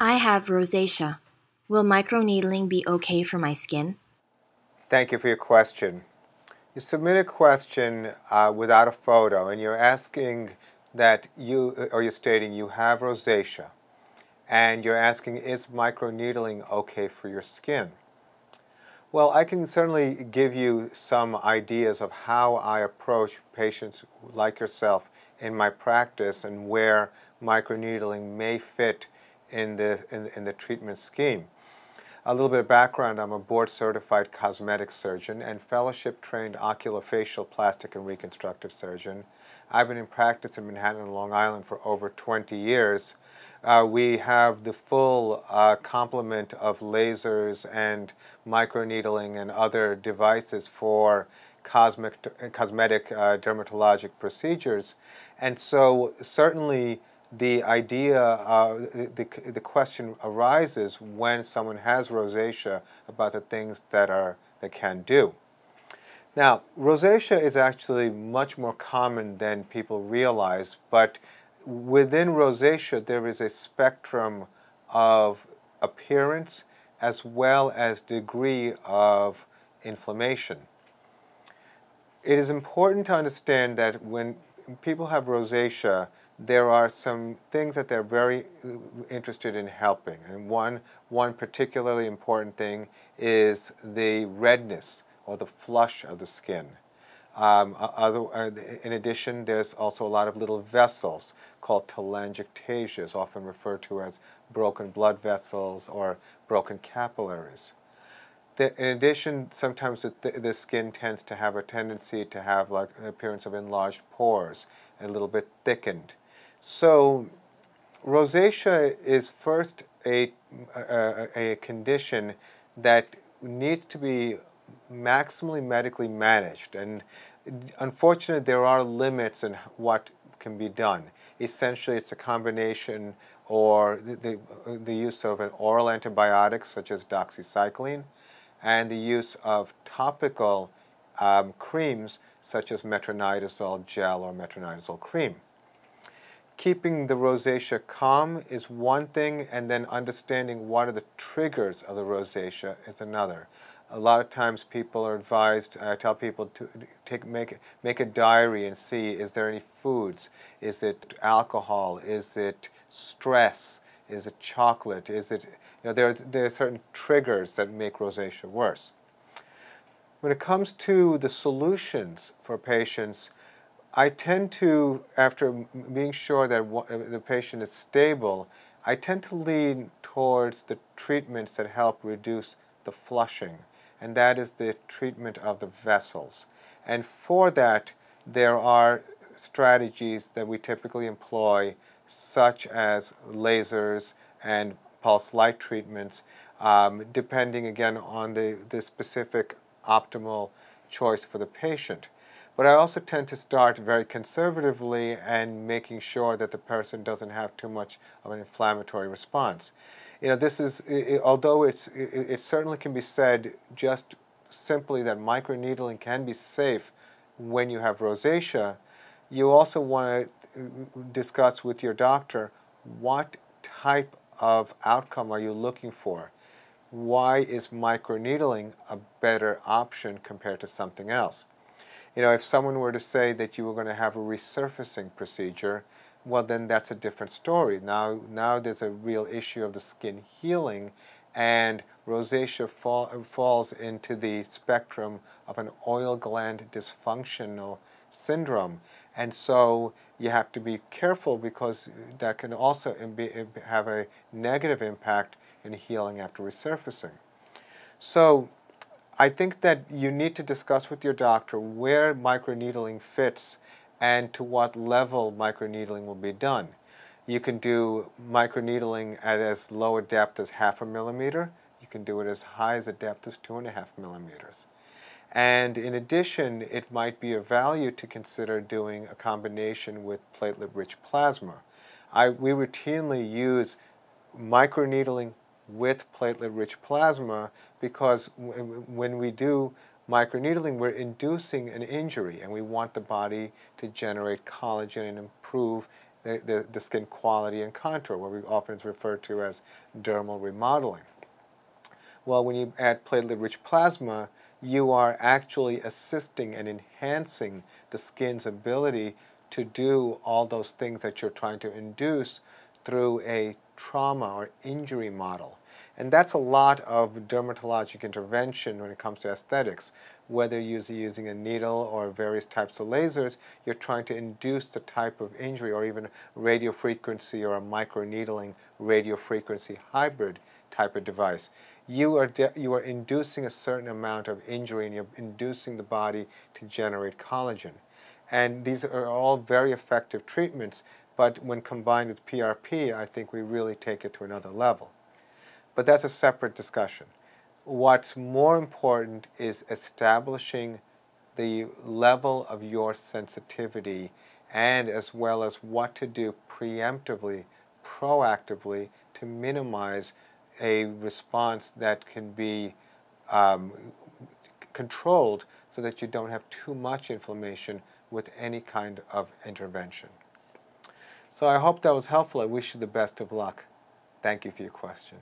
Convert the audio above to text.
I have rosacea. Will microneedling be okay for my skin? Thank you for your question. You submit a question without a photo, and you're asking that you're stating you have rosacea, and you're asking, is microneedling okay for your skin? Well, I can certainly give you some ideas of how I approach patients like yourself in my practice and where microneedling may fit in the treatment scheme. A little bit of background: I'm a board-certified cosmetic surgeon and fellowship-trained oculofacial plastic and reconstructive surgeon. I've been in practice in Manhattan and Long Island for over 20 years. We have the full complement of lasers and microneedling and other devices for cosmetic dermatologic procedures, and so certainly the idea, the question arises when someone has rosacea about the things that they can do. Now, rosacea is actually much more common than people realize, but within rosacea there is a spectrum of appearance as well as degree of inflammation. It is important to understand that when people have rosacea, there are some things that they're very interested in helping. And one particularly important thing is the redness or the flush of the skin. In addition, there's also a lot of little vessels called telangiectasias, often referred to as broken blood vessels or broken capillaries. In addition, sometimes the skin tends to have a tendency to have like an appearance of enlarged pores, a little bit thickened. So rosacea is first a condition that needs to be maximally medically managed, and unfortunately there are limits in what can be done. Essentially it's a combination or the use of an oral antibiotic such as doxycycline and the use of topical creams such as metronidazole gel or metronidazole cream. Keeping the rosacea calm is one thing, and then understanding what are the triggers of the rosacea is another. A lot of times people are advised, I tell people to make a diary and see, is there any foods? Is it alcohol? Is it stress? Is it chocolate? Is it, you know, there are certain triggers that make rosacea worse. When it comes to the solutions for patients, I tend to, after being sure that the patient is stable, I tend to lean towards the treatments that help reduce the flushing, and that is the treatment of the vessels. And for that, there are strategies that we typically employ, such as lasers and pulse light treatments, depending again on the specific optimal choice for the patient. But I also tend to start very conservatively and making sure that the person doesn't have too much of an inflammatory response. You know, this is, although it certainly can be said just simply that microneedling can be safe when you have rosacea, you also want to discuss with your doctor what type of outcome are you looking for. Why is microneedling a better option compared to something else? You know, if someone were to say that you were going to have a resurfacing procedure, well then that's a different story. Now there's a real issue of the skin healing, and rosacea falls into the spectrum of an oil gland dysfunctional syndrome. And so you have to be careful, because that can also have a negative impact in healing after resurfacing. So I think that you need to discuss with your doctor where microneedling fits and to what level microneedling will be done. You can do microneedling at as low a depth as 0.5 mm. You can do it as high as a depth as 2.5 mm. And in addition, it might be of value to consider doing a combination with platelet-rich plasma. We routinely use microneedling with platelet-rich plasma, because when we do microneedling, we're inducing an injury, and we want the body to generate collagen and improve the skin quality and contour, what we often refer to as dermal remodeling. Well, when you add platelet-rich plasma, you are actually assisting and enhancing the skin's ability to do all those things that you're trying to induce through a trauma or injury model. And that's a lot of dermatologic intervention when it comes to aesthetics. Whether you're using a needle or various types of lasers, you're trying to induce the type of injury, or even radiofrequency or a microneedling radiofrequency hybrid type of device. You are inducing a certain amount of injury, and you're inducing the body to generate collagen. And these are all very effective treatments, but when combined with PRP, I think we really take it to another level. But that's a separate discussion. What's more important is establishing the level of your sensitivity, and as well as what to do preemptively, proactively, to minimize a response that can be controlled, so that you don't have too much inflammation with any kind of intervention. So I hope that was helpful. I wish you the best of luck. Thank you for your question.